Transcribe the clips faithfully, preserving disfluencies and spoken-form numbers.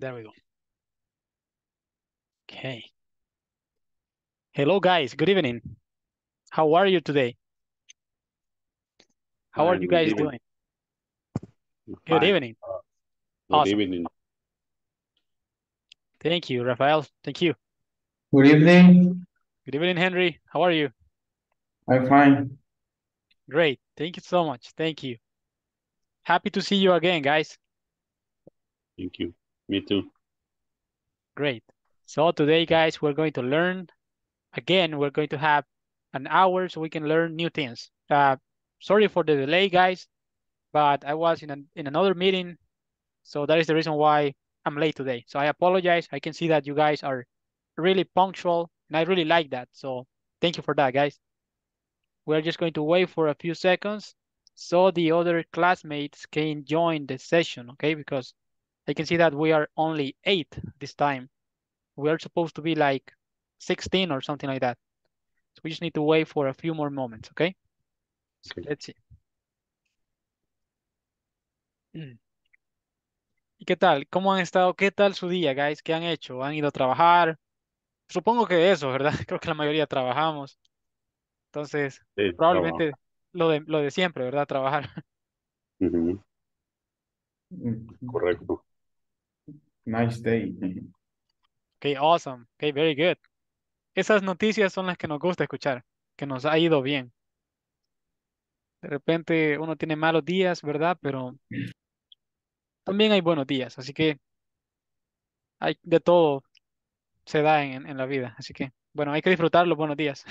There we go. Okay. Hello, guys. Good evening. How are you today? How Hi, are you guys evening. doing? Good Hi. evening. Good awesome. evening. Thank you, Rafael. Thank you. Good evening. Good evening, Henry. How are you? I'm fine. Great. Thank you so much. Thank you. Happy to see you again, guys. Thank you. Me too. Great. So today, guys, we're going to learn. Again, we're going to have an hour so we can learn new things. Uh, sorry for the delay, guys, but I was in, an, in another meeting. So that is the reason why I'm late today. So I apologize. I can see that you guys are really punctual, and I really like that. So thank you for that, guys. We're just going to wait for a few seconds so the other classmates can join the session, okay? Because I can see that we are only eight this time. We are supposed to be like sixteen or something like that. So we just need to wait for a few more moments, okay? So okay. Let's see. Mm. ¿Y qué tal? ¿Cómo han estado? ¿Qué tal su día, guys? ¿Qué han hecho? ¿Han ido a trabajar? Supongo que eso, ¿verdad? Creo que la mayoría trabajamos. Entonces, sí, probablemente lo de, lo de siempre, ¿verdad? Trabajar. Uh-huh. Correcto. Nice day. Ok, awesome. Ok, very good. Esas noticias son las que nos gusta escuchar, que nos ha ido bien. De repente uno tiene malos días, ¿verdad? Pero también hay buenos días, así que hay de todo se da en, en la vida. Así que, bueno, hay que disfrutar los buenos días.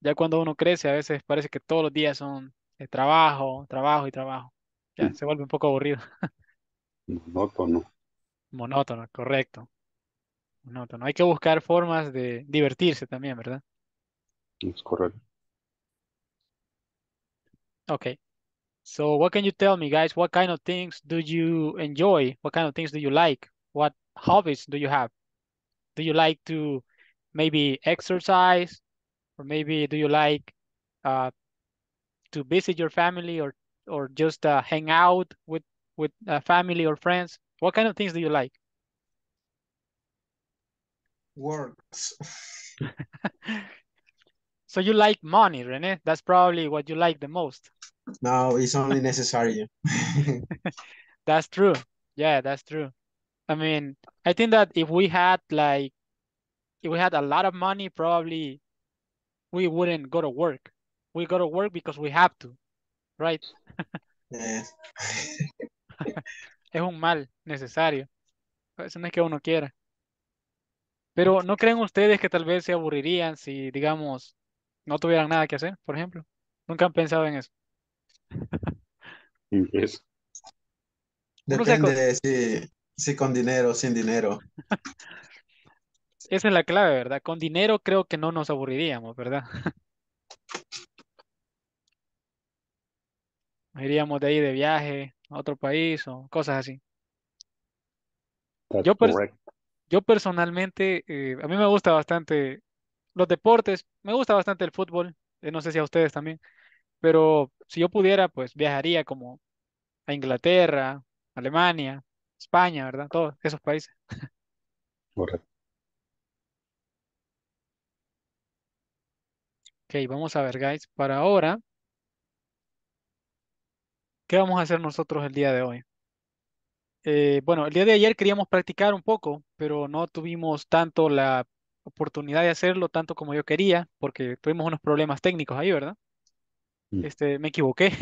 Ya cuando uno crece, a veces parece que todos los días son de trabajo, trabajo y trabajo. Ya, sí. Se vuelve un poco aburrido. Monótono. Monótono, correcto. Monótono. Hay que buscar formas de divertirse también, ¿verdad? Es correcto. Okay. So what can you tell me, guys? What kind of things do you enjoy? What kind of things do you like? What hobbies do you have? Do you like to maybe exercise? Or maybe do you like uh, to visit your family or or just uh, hang out with, with uh, family or friends? What kind of things do you like? Works. So you like money, Rene? That's probably what you like the most. No, it's only necessary. That's true. Yeah, that's true. I mean, I think that if we had like, if we had a lot of money, probably we wouldn't go to work. We go to work because we have to, right? Yeah. Es un mal necesario. Eso no es que uno quiera. Pero ¿no creen ustedes que tal vez se aburrirían si, digamos, no tuvieran nada que hacer, por ejemplo? Nunca han pensado en eso. Yes. Depende de si, si con dinero o sin dinero. Esa es la clave, ¿verdad? Con dinero creo que no nos aburriríamos, ¿verdad? Iríamos de ahí de viaje a otro país o cosas así. That's yo, per yo personalmente, eh, a mí me gusta bastante los deportes, me gusta bastante el fútbol, eh, no sé si a ustedes también, pero si yo pudiera, pues viajaría como a Inglaterra, Alemania, España, ¿verdad? Todos esos países. Correcto. Ok, vamos a ver, guys, para ahora, ¿qué vamos a hacer nosotros el día de hoy? Eh, bueno, el día de ayer queríamos practicar un poco, pero no tuvimos tanto la oportunidad de hacerlo, tanto como yo quería, porque tuvimos unos problemas técnicos ahí, ¿verdad? Mm. Este, me equivoqué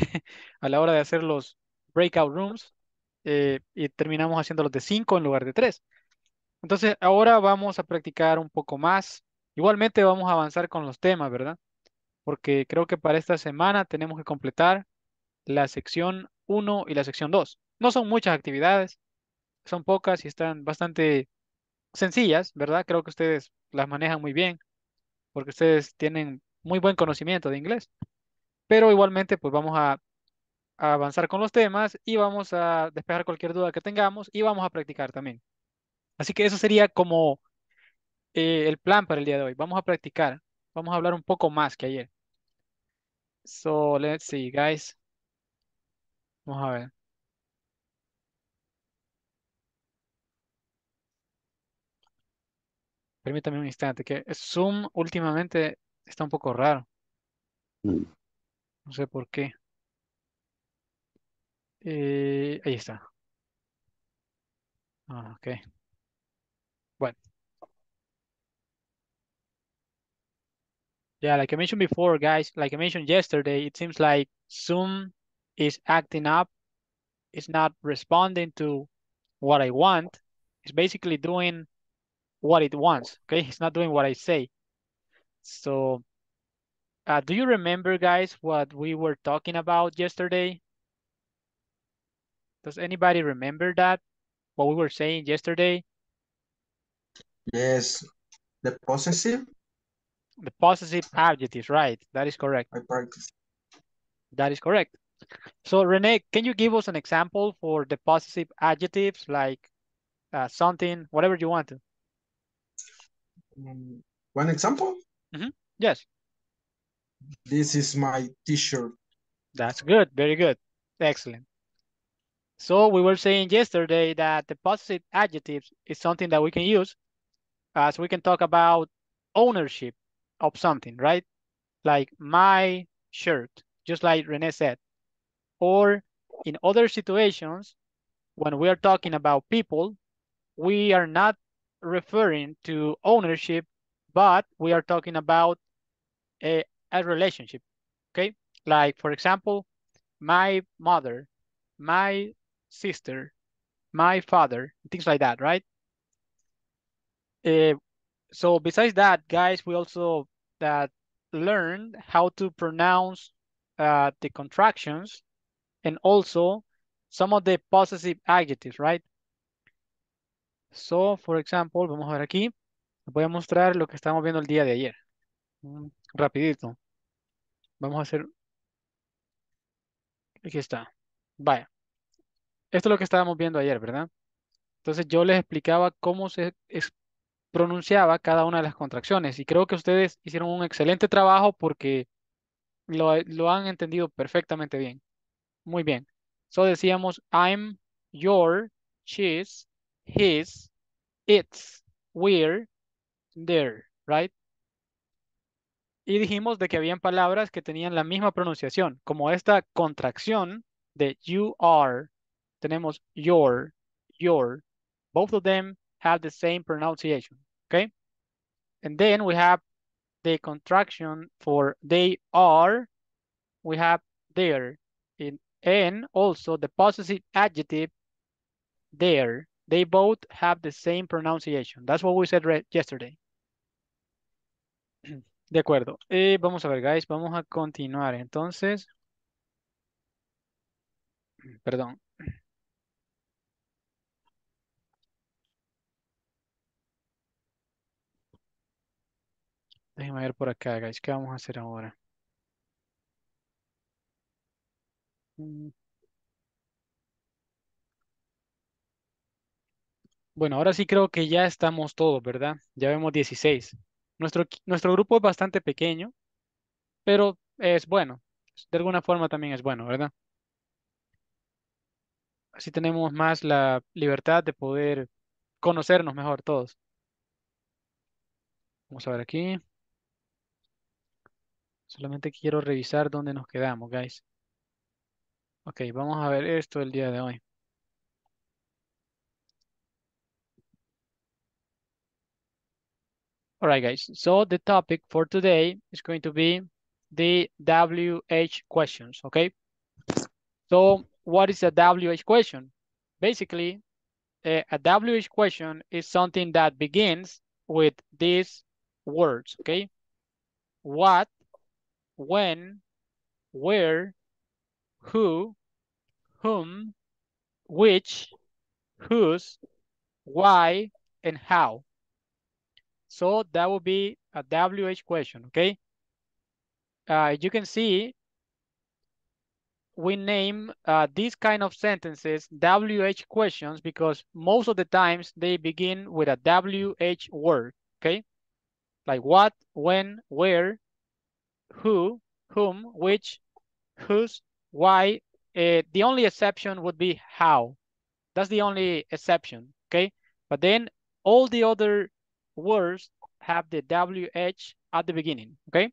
a la hora de hacer los breakout rooms eh, y terminamos haciéndolos de cinco en lugar de tres. Entonces, ahora vamos a practicar un poco más. Igualmente vamos a avanzar con los temas, ¿verdad? Porque creo que para esta semana tenemos que completar la sección uno y la sección dos. No son muchas actividades, son pocas y están bastante sencillas, ¿verdad? Creo que ustedes las manejan muy bien porque ustedes tienen muy buen conocimiento de inglés. Pero igualmente pues vamos a, a avanzar con los temas y vamos a despejar cualquier duda que tengamos y vamos a practicar también. Así que eso sería como eh, el plan para el día de hoy. Vamos a practicar, vamos a hablar un poco más que ayer. So, let's see, guys. Vamos a ver. Permítame un instante, que Zoom últimamente está un poco raro. Mm. No sé por qué. Eh, ahí está. Ah, ok. Bueno, yeah, like I mentioned before, guys, like I mentioned yesterday, it seems like Zoom is acting up. It's not responding to what I want. It's basically doing what it wants, okay? It's not doing what I say. So, uh, do you remember, guys, what we were talking about yesterday? Does anybody remember that? What we were saying yesterday? Yes, the possessive, The possessive adjectives, right? That is correct. I practice. That is correct. So, Rene, can you give us an example for the possessive adjectives, like uh, something, whatever you want to? Mm, One example, hmm Yes, this is my t-shirt. that's good. Very good. Excellent. So we were saying yesterday that the possessive adjectives is something that we can use as we can talk about ownership of something, right? Like my shirt, just like Rene said. Or in other situations, when we are talking about people, we are not referring to ownership, but we are talking about a, a relationship, okay? Like, for example, my mother, my sister, my father, things like that, right? Uh, so besides that, guys, we also that learned how to pronounce uh, the contractions and also some of the possessive adjectives, right? So, for example, vamos a ver aquí. Les voy a mostrar lo que estamos viendo el día de ayer. Mm, Rapidito. Vamos a hacer... Aquí está. Vaya. Esto es lo que estábamos viendo ayer, ¿verdad? Entonces yo les explicaba cómo se es- pronunciaba cada una de las contracciones y creo que ustedes hicieron un excelente trabajo porque lo, lo han entendido perfectamente bien. Muy bien. So decíamos I'm, your, she's, his, it's, we're, there, right? Y dijimos de que habían palabras que tenían la misma pronunciación, como esta contracción de you are. Tenemos your, your. Both of them have the same pronunciation, okay? And then we have the contraction for they are. We have their. In, and also the possessive adjective there. They both have the same pronunciation. That's what we said re- yesterday. De acuerdo. Eh, vamos a ver, guys. Vamos a continuar. Entonces, perdón. Déjenme ver por acá, guys. ¿Qué vamos a hacer ahora? Mm, Bueno, ahora sí creo que ya estamos todos, ¿verdad? Ya vemos dieciséis. Nuestro, equi- nuestro grupo es bastante pequeño, pero es bueno. De alguna forma también es bueno, ¿verdad? Así tenemos más la libertad de poder conocernos mejor todos. Vamos a ver aquí. Solamente quiero revisar dónde nos quedamos, guys. Ok, vamos a ver esto el día de hoy. All right, guys. So the topic for today is going to be the W H questions, okay? So what is a W H question? Basically, a, a W H question is something that begins with these words, okay? What, when, where, who, whom, which, whose, why, and how. So that would be a W H question, okay? Uh, you can see we name uh, these kind of sentences W H questions because most of the times they begin with a W H word, okay? Like what, when, where, who, whom, which, whose, why. Uh, the only exception would be how. That's the only exception, okay? But then all the other words have the W H at the beginning, okay?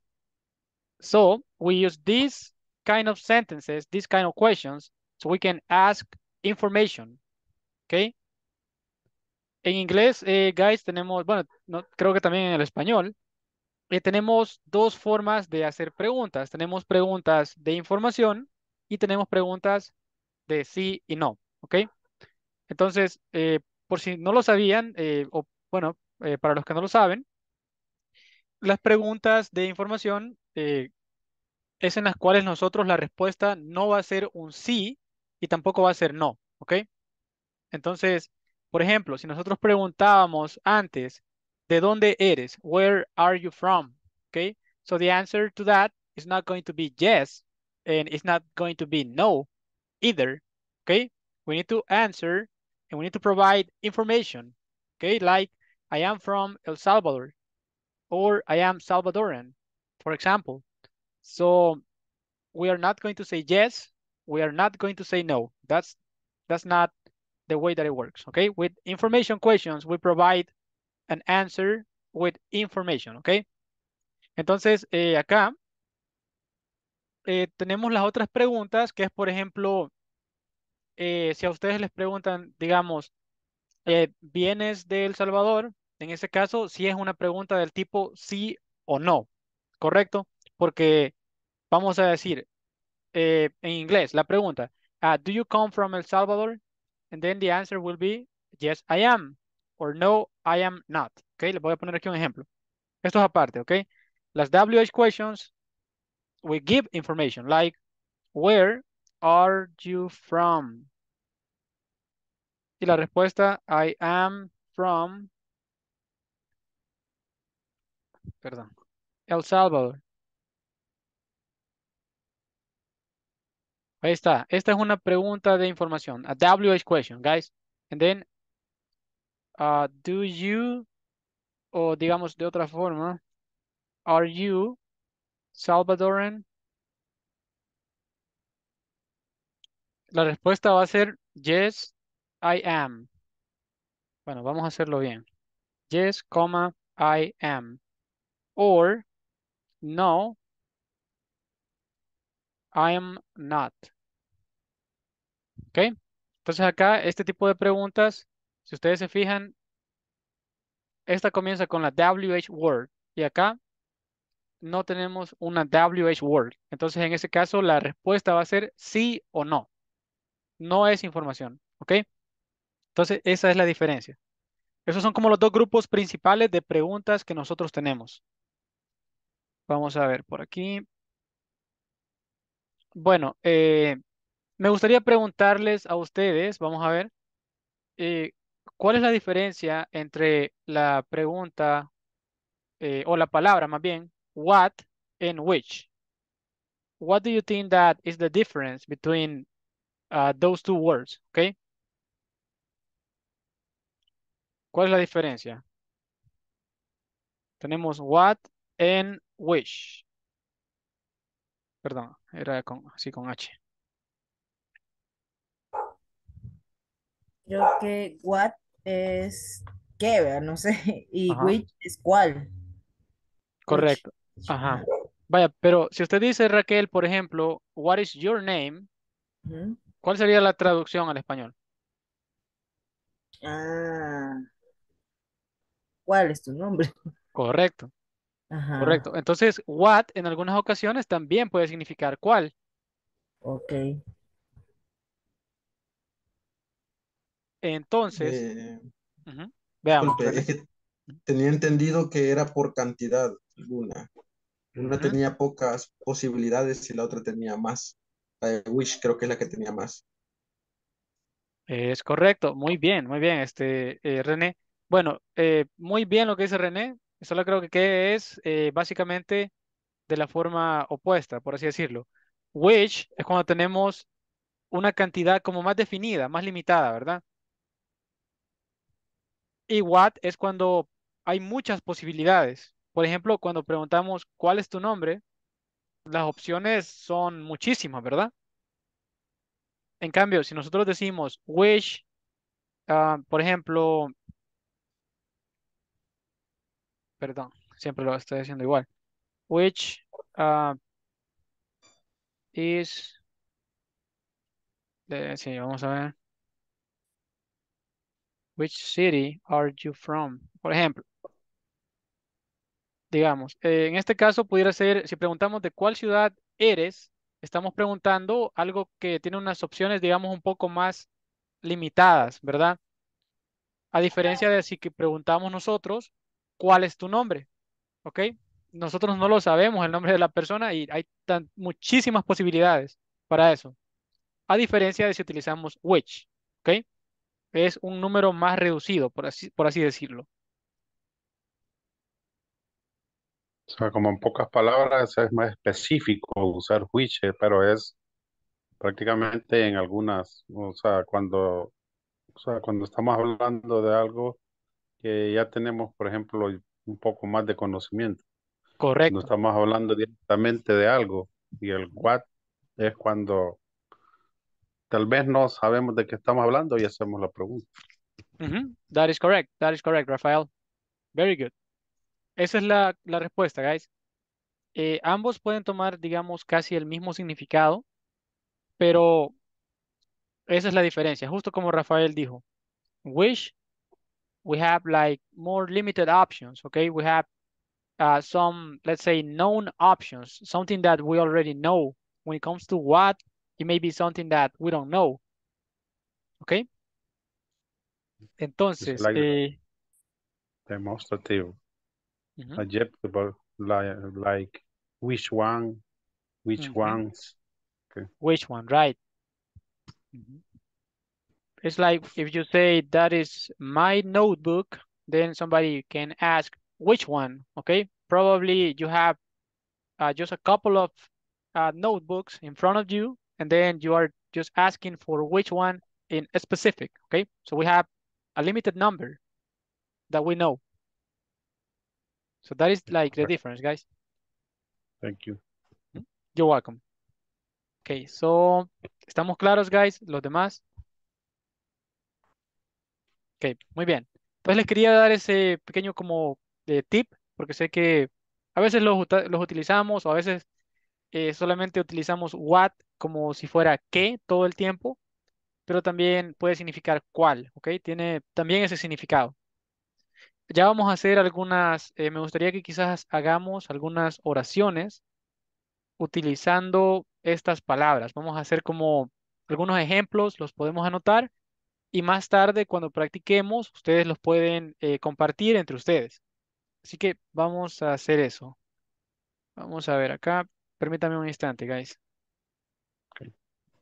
So we use these kind of sentences, these kind of questions, so we can ask information, okay? En inglés, eh, guys, tenemos, bueno, no, creo que también en el español, eh, tenemos dos formas de hacer preguntas. Tenemos preguntas de información y tenemos preguntas de sí y no, ¿ok? Entonces, eh, por si no lo sabían, eh, o bueno, eh, para los que no lo saben, las preguntas de información eh, es en las cuales nosotros la respuesta no va a ser un sí y tampoco va a ser no, ¿ok? Entonces, por ejemplo, si nosotros preguntábamos antes, ¿de dónde eres? Where are you from? Okay, so the answer to that is not going to be yes, and it's not going to be no either, okay? We need to answer, and we need to provide information, okay? Like, I am from El Salvador, or I am Salvadoran, for example. So we are not going to say yes, we are not going to say no. That's, that's not the way that it works, okay? With information questions, we provide an answer with information, okay? Entonces, eh, acá eh, tenemos las otras preguntas, que es, por ejemplo, eh, si a ustedes les preguntan, digamos, eh, ¿vienes de El Salvador? En ese caso, sí es una pregunta del tipo sí o no, ¿correcto? Porque vamos a decir, eh, en inglés, la pregunta, uh, ¿do you come from El Salvador? And then the answer will be, yes, I am, or no, I am not. Okay, les voy a poner aquí un ejemplo. Esto es aparte, okay? Las W H questions, we give information, like, where are you from? Y la respuesta, I am from, perdón, El Salvador. Ahí está. Esta es una pregunta de información. A W H question, guys. And then, uh, do you, o digamos de otra forma, are you Salvadoran? La respuesta va a ser, yes, I am. Bueno, vamos a hacerlo bien. Yes, comma, I am. Or, no, I am not. ¿Ok? Entonces acá, este tipo de preguntas, si ustedes se fijan, esta comienza con la W H word. Y acá no tenemos una W H word. Entonces, en ese caso, la respuesta va a ser sí o no. No es información. ¿Ok? Entonces, esa es la diferencia. Esos son como los dos grupos principales de preguntas que nosotros tenemos. Vamos a ver por aquí. Bueno, eh, me gustaría preguntarles a ustedes, vamos a ver, eh, ¿cuál es la diferencia entre la pregunta eh, o la palabra más bien, what and which? What do you think that is the difference between uh, those two words? Okay. ¿Cuál es la diferencia? Tenemos what and which. Perdón, era con, así con H. Creo que what es qué, ¿verdad? No sé. Y ajá, which es cuál. Correcto. Which. Ajá. Vaya, pero si usted dice, Raquel, por ejemplo, what is your name, ¿Mm? ¿Cuál sería la traducción al español? Ah. ¿Cuál es tu nombre? Correcto. Ajá. Correcto. Entonces, what en algunas ocasiones también puede significar cuál. Ok. Entonces, eh, uh-huh. Veamos. Es que tenía entendido que era por cantidad alguna. Una uh-huh. tenía pocas posibilidades y la otra tenía más. La de wish creo que es la que tenía más. Es correcto. Muy bien, muy bien, este eh, René. Bueno, eh, muy bien lo que dice René. Solo creo que es eh, básicamente de la forma opuesta, por así decirlo. Which es cuando tenemos una cantidad como más definida, más limitada, ¿verdad? Y what es cuando hay muchas posibilidades. Por ejemplo, cuando preguntamos ¿cuál es tu nombre? Las opciones son muchísimas, ¿verdad? En cambio, si nosotros decimos which, uh, por ejemplo... perdón, siempre lo estoy haciendo igual. Which uh, is, eh, sí, vamos a ver. Which city are you from? Por ejemplo, digamos, eh, en este caso pudiera ser, si preguntamos de cuál ciudad eres, estamos preguntando algo que tiene unas opciones, digamos, un poco más limitadas, ¿verdad? A diferencia de si que preguntamos nosotros, ¿cuál es tu nombre? ¿Ok? Nosotros no lo sabemos, el nombre de la persona, y hay tan, muchísimas posibilidades para eso. A diferencia de si utilizamos which, ¿ok? Es un número más reducido, por así, por así decirlo. O sea, como en pocas palabras es más específico usar which, pero es prácticamente en algunas, o sea, cuando, o sea, cuando estamos hablando de algo que ya tenemos, por ejemplo, un poco más de conocimiento. Correcto. Cuando estamos hablando directamente de algo, y el what es cuando tal vez no sabemos de qué estamos hablando y hacemos la pregunta. Mm-hmm. That is correct, that is correct, Rafael. Very good. Esa es la, la respuesta, guys. Eh, ambos pueden tomar, digamos, casi el mismo significado, pero esa es la diferencia. Justo como Rafael dijo, which we have like more limited options, okay? We have uh, some, let's say, known options, something that we already know. When it comes to what, it may be something that we don't know, okay? Entonces, like eh, demonstrativo. Mm-hmm. Adjectival, like, like which one, which mm-hmm. ones. Okay. Which one, right? Mm-hmm. It's like if you say that is my notebook, then somebody can ask which one, okay? Probably you have uh, just a couple of uh, notebooks in front of you, and then you are just asking for which one in a specific, okay? So we have a limited number that we know. So that is like the difference, guys. Thank you. You're welcome. Okay, so, ¿estamos claros, guys? ¿Los demás? Ok, muy bien. Entonces les quería dar ese pequeño como de tip, porque sé que a veces los, los utilizamos o a veces eh, solamente utilizamos what como si fuera qué todo el tiempo, pero también puede significar cuál, ¿ok? Tiene también ese significado. Ya vamos a hacer algunas, eh, me gustaría que quizás hagamos algunas oraciones utilizando estas palabras. Vamos a hacer como algunos ejemplos, los podemos anotar y más tarde cuando practiquemos ustedes los pueden eh, compartir entre ustedes. Así que vamos a hacer eso. Vamos a ver acá, permítame un instante, guys. Okay.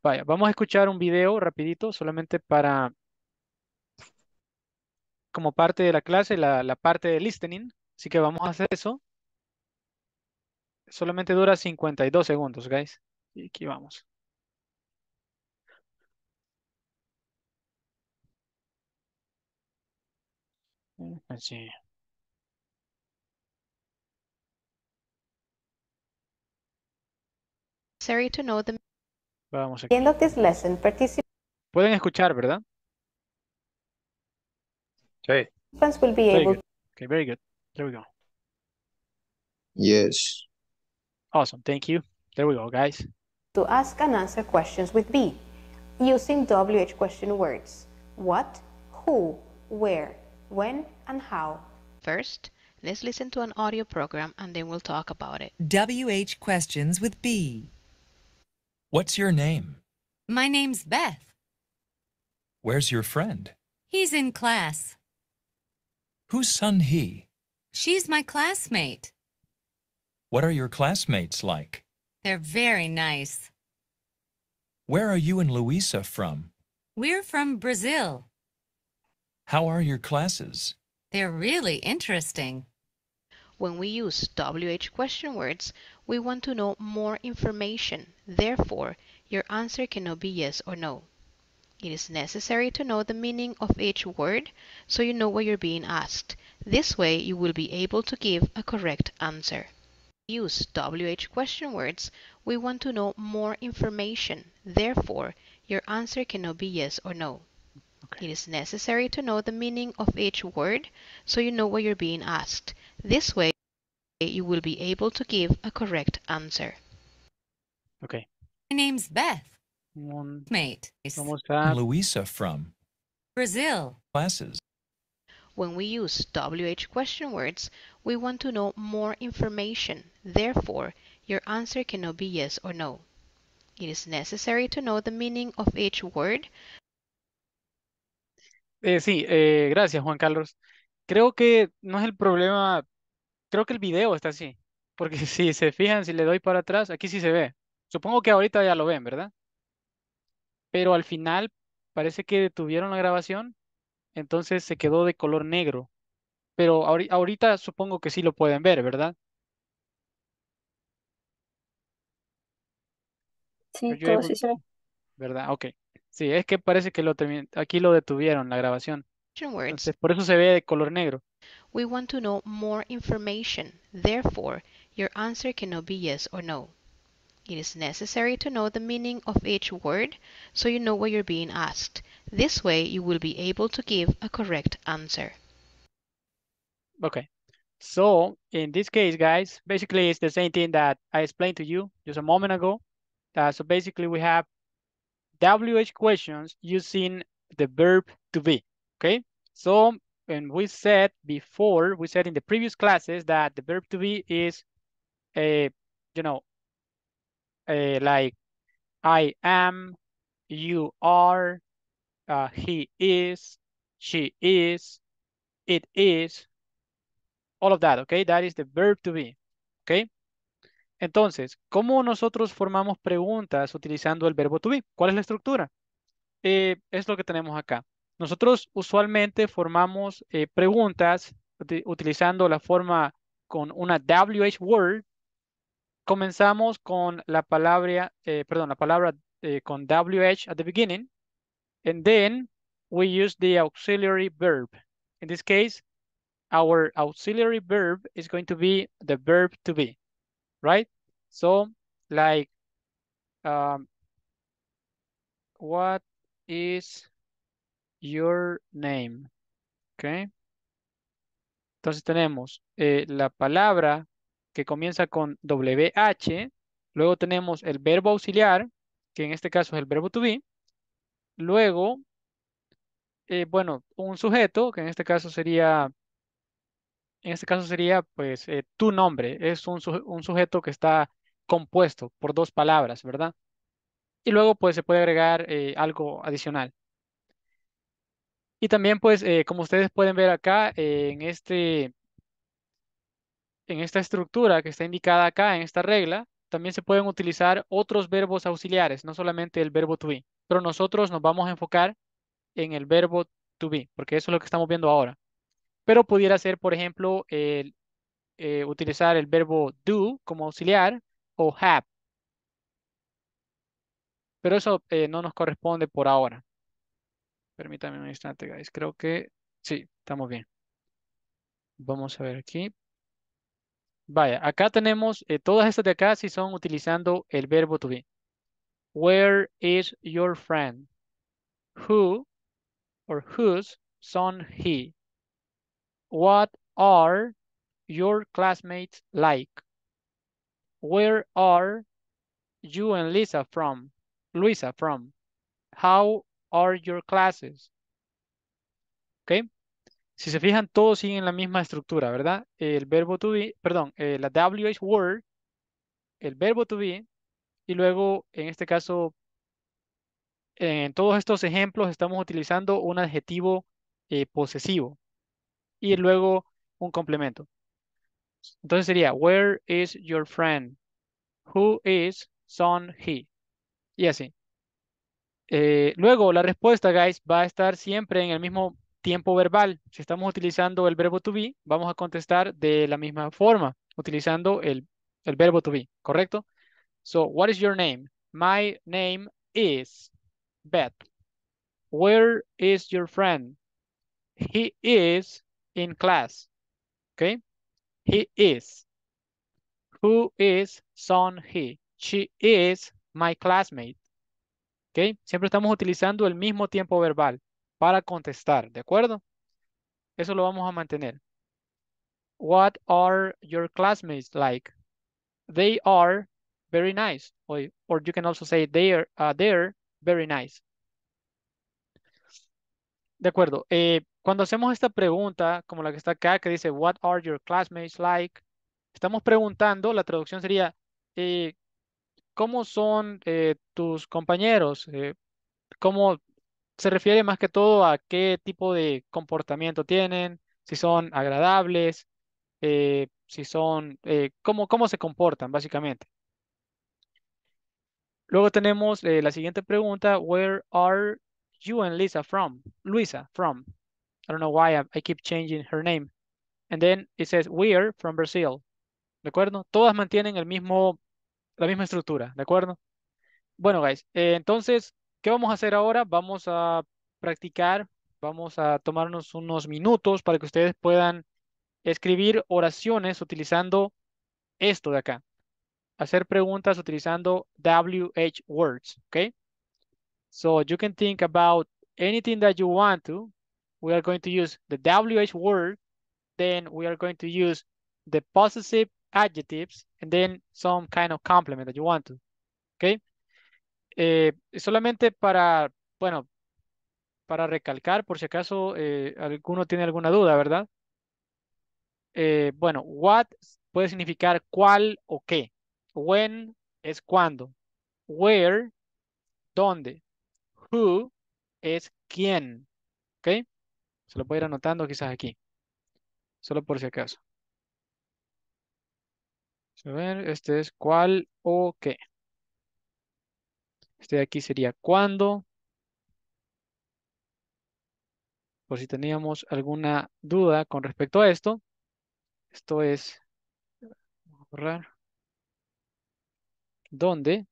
Vaya, vamos a escuchar un video rapidito solamente para... como parte de la clase, la, la parte de listening. Así que vamos a hacer eso. Solamente dura cincuenta y dos segundos, guys. Y aquí vamos. Así. Sorry to know the... Vamos aquí. End of this lesson, participate... Pueden escuchar, ¿verdad? Okay. Will be able. Good. Okay, very good. There we go. Yes. Awesome. Thank you. There we go, guys. To ask and answer questions with B, using W H question words. What, who, where, when, and how. First, let's listen to an audio program and then we'll talk about it. W H questions with B. What's your name? My name's Beth. Where's your friend? He's in class. Who's son he? She's my classmate. What are your classmates like? They're very nice. Where are you and Luisa from? We're from Brazil. How are your classes? They're really interesting. When we use W H question words, we want to know more information. Therefore, your answer cannot be yes or no. It is necessary to know the meaning of each word so you know what you're being asked. This way you will be able to give a correct answer. Use W H question words. We want to know more information. Therefore, your answer cannot be yes or no. Okay. It is necessary to know the meaning of each word so you know what you're being asked. This way, you will be able to give a correct answer. Okay. My name's Beth. One, Mate. Luisa from Brazil. Classes. When we use W H question words, we want to know more information. Therefore, your answer cannot be yes or no. It is necessary to know the meaning of each word. Eh, sí, eh, gracias, Juan Carlos. Creo que no es el problema. Creo que el video está así. Porque si se fijan, si le doy para atrás, aquí sí se ve. Supongo que ahorita ya lo ven, ¿verdad? Pero al final parece que detuvieron la grabación. Entonces se quedó de color negro. Pero ahorita supongo que sí lo pueden ver, ¿verdad? Sí, todo yo, sí se ve. ¿Verdad? Ok. Sí, es que parece que lo aquí lo detuvieron la grabación. Entonces, por eso se ve de color negro. We want to know more information. Therefore, your answer cannot be yes or no. It is necessary to know the meaning of each word so you know what you're being asked. This way, you will be able to give a correct answer. Okay. So, in this case, guys, basically it's the same thing that I explained to you just a moment ago. Uh, so basically we have W H questions using the verb to be, okay? So, and we said before, we said in the previous classes that the verb to be is, a, you know, a, like I am, you are, uh, he is, she is, it is, all of that, okay? That is the verb to be, okay? Entonces, ¿cómo nosotros formamos preguntas utilizando el verbo to be? ¿Cuál es la estructura? Eh, es lo que tenemos acá. Nosotros usualmente formamos eh, preguntas util- utilizando la forma con una W H word. Comenzamos con la palabra, eh, perdón, la palabra eh, con W H at the beginning. And then we use the auxiliary verb. In this case, our auxiliary verb is going to be the verb to be. Right? So, like, um, what is your name? Okay. Entonces tenemos eh, la palabra que comienza con W H. Luego tenemos el verbo auxiliar, que en este caso es el verbo to be. Luego, eh, bueno, un sujeto, que en este caso sería... En este caso sería, pues, eh, tu nombre. Es un, suje un sujeto que está compuesto por dos palabras, ¿verdad? Y luego, pues, se puede agregar eh, algo adicional. Y también, pues, eh, como ustedes pueden ver acá, eh, en, este, en esta estructura que está indicada acá, en esta regla, también se pueden utilizar otros verbos auxiliares, no solamente el verbo to be. Pero nosotros nos vamos a enfocar en el verbo to be, porque eso es lo que estamos viendo ahora. Pero pudiera ser, por ejemplo, el, eh, utilizar el verbo do como auxiliar o have. Pero eso eh, no nos corresponde por ahora. Permítanme un instante, guys. Creo que sí, estamos bien. Vamos a ver aquí. Vaya, acá tenemos, eh, todas estas de acá sí son utilizando el verbo to be. Where is your friend? Who or whose son he? What are your classmates like? Where are you and Lisa from? Luisa from? How are your classes? ¿Ok? Si se fijan, todos siguen la misma estructura, ¿verdad? El verbo to be, perdón, eh, la W H word, el verbo to be, y luego, en este caso, en todos estos ejemplos estamos utilizando un adjetivo eh, posesivo. Y luego un complemento. Entonces sería, where is your friend? Who is son he? Y así. Eh, luego la respuesta, guys, va a estar siempre en el mismo tiempo verbal. Si estamos utilizando el verbo to be, vamos a contestar de la misma forma, utilizando el, el verbo to be, ¿correcto? So, what is your name? My name is Beth. Where is your friend? He is... in class, okay? He is. Who is son he? She is my classmate, okay? Siempre estamos utilizando el mismo tiempo verbal. para contestar, ¿de acuerdo? Eso lo vamos a mantener. What are your classmates like? They are very nice. Or, or you can also say they are, uh, they're very nice. De acuerdo. Eh, cuando hacemos esta pregunta, como la que está acá, que dice, what are your classmates like? Estamos preguntando, la traducción sería, eh, ¿cómo son eh, tus compañeros? Eh, ¿Cómo se refiere más que todo a qué tipo de comportamiento tienen? Si son agradables, eh, si son, eh, cómo, cómo se comportan, básicamente. Luego tenemos eh, la siguiente pregunta. Where are you and Lisa from? Luisa, from. I don't know why I, I keep changing her name. And then it says, we're from Brazil. ¿De acuerdo? Todas mantienen el mismo, la misma estructura, ¿de acuerdo? Bueno, guys, eh, entonces, ¿qué vamos a hacer ahora? Vamos a practicar, vamos a tomarnos unos minutos para que ustedes puedan escribir oraciones utilizando esto de acá. Hacer preguntas utilizando W H words, ¿ok? So you can think about anything that you want to. We are going to use the W H word. Then we are going to use the possessive adjectives and then some kind of complement that you want to, ¿ok? Eh, solamente para, bueno, para recalcar, por si acaso eh, alguno tiene alguna duda, ¿verdad? Eh, bueno, what puede significar cuál o qué. When es cuándo. Where, dónde. Who es quién, ¿ok? Se lo puedo ir anotando quizás aquí, solo por si acaso. A ver, este es cuál o qué. Este de aquí sería cuándo. Por si teníamos alguna duda con respecto a esto. Esto es. Vamos a borrar. ¿Dónde?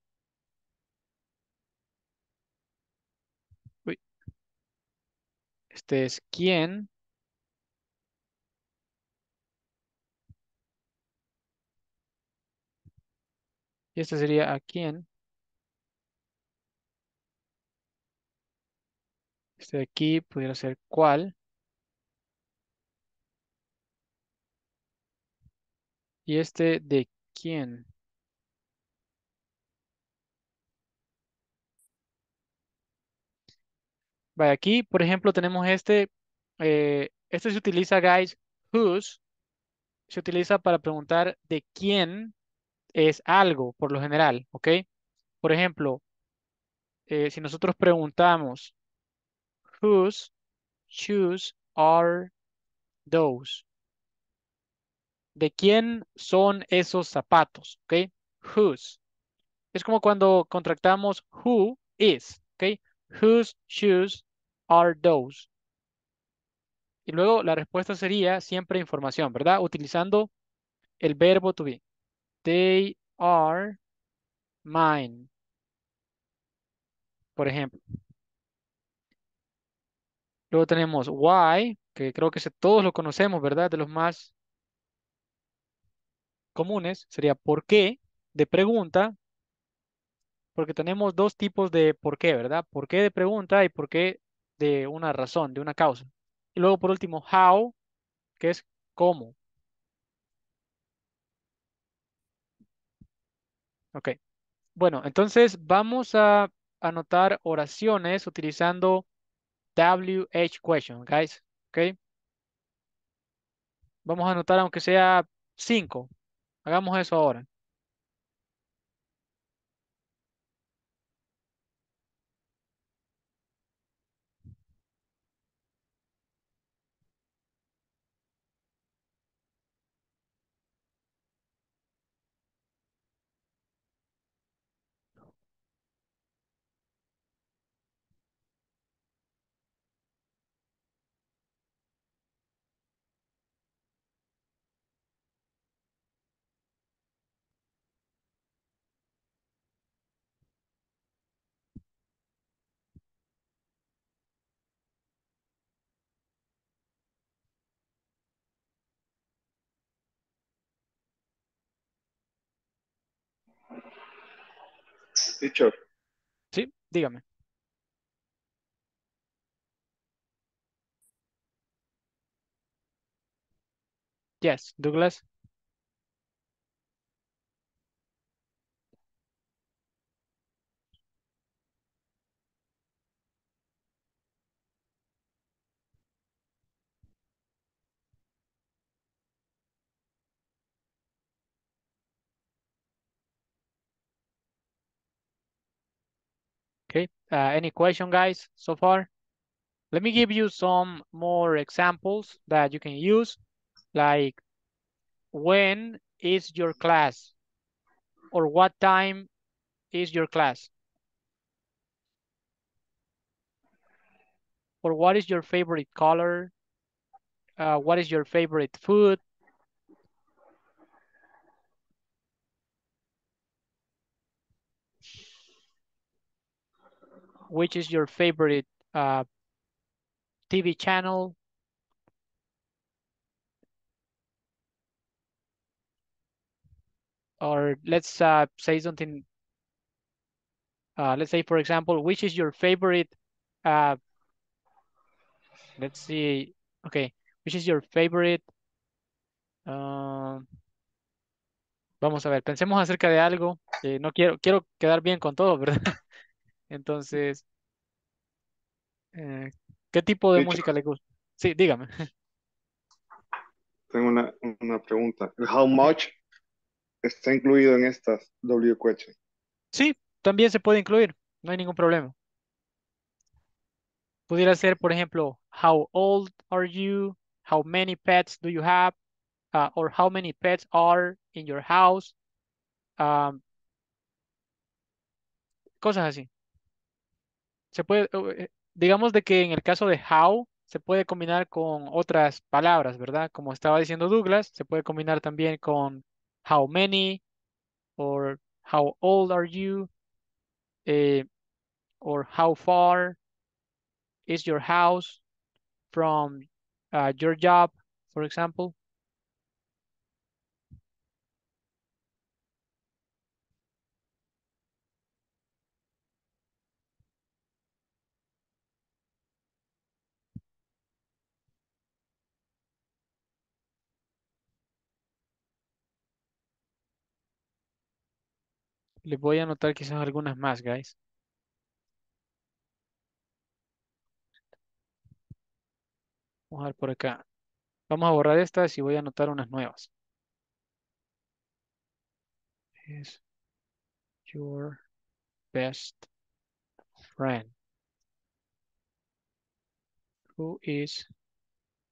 Uy. Este es quién. Y este sería a quién. Este de aquí pudiera ser cuál. Y este de quién. Vale, aquí, por ejemplo, tenemos este. Eh, este se utiliza, guys, whose. Se utiliza para preguntar de quién es algo, por lo general, ¿ok? Por ejemplo, eh, si nosotros preguntamos, whose shoes are those? ¿De quién son esos zapatos? ¿Ok? Whose. Es como cuando contractamos who is, ¿ok? Whose shoes are those? Y luego la respuesta sería siempre información, ¿verdad? Utilizando el verbo to be. They are mine. Por ejemplo. Luego tenemos why, que creo que todos lo conocemos, ¿verdad? De los más comunes. Sería por qué, de pregunta. Porque tenemos dos tipos de por qué, ¿verdad? Por qué de pregunta y por qué de una razón, de una causa. Y luego por último, how, que es cómo. Ok, bueno, entonces vamos a anotar oraciones utilizando W H question, guys, ok. Vamos a anotar aunque sea cinco, hagamos eso ahora. Teacher. Sí, dígame. Yes, Douglas. Okay. Uh, any question, guys, so far? Let me give you some more examples that you can use, like when is your class? Or what time is your class? Or what is your favorite color? Uh, what is your favorite food? Which is your favorite uh, T V channel? Or let's uh, say something, uh, let's say, for example, which is your favorite, uh, let's see, okay, which is your favorite, uh, vamos a ver, pensemos acerca de algo, eh, no quiero, quiero quedar bien con todo, ¿verdad? Entonces, eh, ¿qué tipo de, de música hecho, le gusta? Sí, dígame. Tengo una, una pregunta. How much está incluido en estas W question? Sí, también se puede incluir. No hay ningún problema. Pudiera ser, por ejemplo, how old are you? How many pets do you have? Uh, or how many pets are in your house? Um, cosas así. Se puede... Uh, Digamos de que en el caso de how se puede combinar con otras palabras, ¿verdad? Como estaba diciendo Douglas, se puede combinar también con how many, or how old are you, eh, or how far is your house from uh, your job, for example. Les voy a anotar quizás algunas más, guys. Vamos a ver por acá. Vamos a borrar estas y voy a anotar unas nuevas. Is your best friend? Who is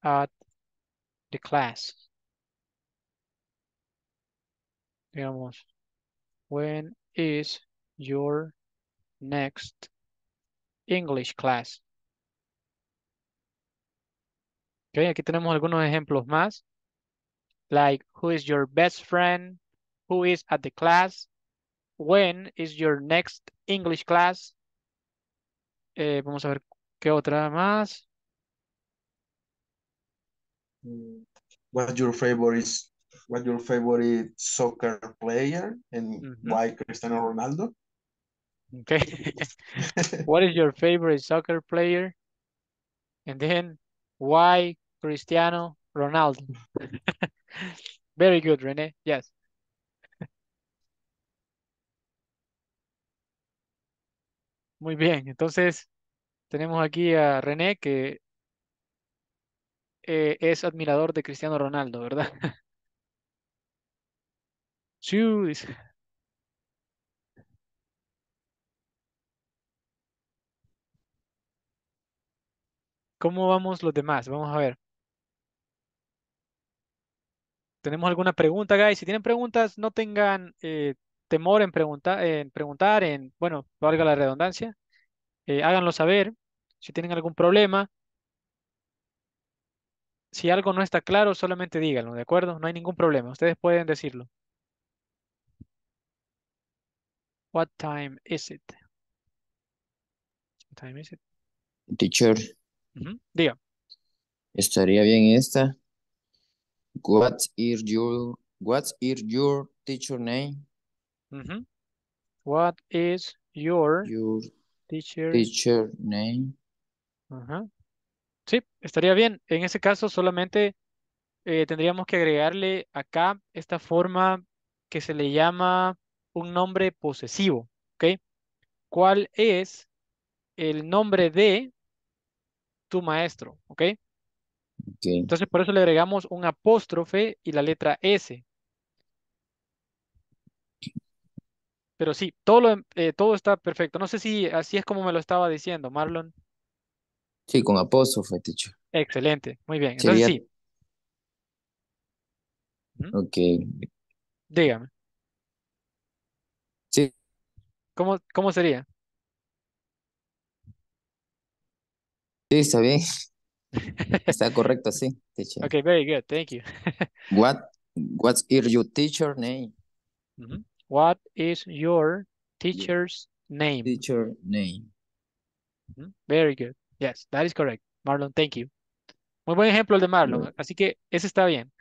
at the class? Digamos, when is your next English class? Okay, aquí tenemos algunos ejemplos más. Like, who is your best friend? Who is at the class? When is your next English class? Eh, vamos a ver qué otra más. What's your favorite? What's your favorite soccer player and mm-hmm. why Cristiano Ronaldo? Okay. What is your favorite soccer player? And then why Cristiano Ronaldo? Very good, Rene. Yes. Muy bien. Entonces, tenemos aquí a Rene que eh, es admirador de Cristiano Ronaldo, ¿verdad? Shoes. ¿Cómo vamos los demás? Vamos a ver. ¿Tenemos alguna pregunta, guys? Si tienen preguntas, no tengan eh, temor en, pregunta, en preguntar, en, bueno, valga la redundancia. Eh, háganlo saber. Si tienen algún problema, si algo no está claro, solamente díganlo, ¿de acuerdo? No hay ningún problema. Ustedes pueden decirlo. What time is it? What time is it? Teacher. Mm-hmm. Diga. Estaría bien esta. What is your What is your teacher name? Mm-hmm. What is your, your teacher teacher name? Uh-huh. Sí, estaría bien. En ese caso solamente eh, tendríamos que agregarle acá esta forma que se le llama un nombre posesivo, ¿ok? ¿Cuál es el nombre de tu maestro, ¿ok? Okay. Entonces, por eso le agregamos un apóstrofe y la letra S. Pero sí, todo, lo, eh, todo está perfecto. No sé si así es como me lo estaba diciendo, Marlon. Sí, con apóstrofe, teacher. Excelente, muy bien. Entonces, ¿sería? Sí. Ok. Dígame. Sí. ¿Cómo, cómo sería? Sí, está bien. Está correcto, sí, teacher. Okay, very good, thank you. What, what is your teacher name? Mm-hmm. What is your teacher's name? Teacher name. Mm-hmm. Very good. Yes, that is correct. Marlon, thank you. Muy buen ejemplo el de Marlon, mm-hmm. Así que ese está bien.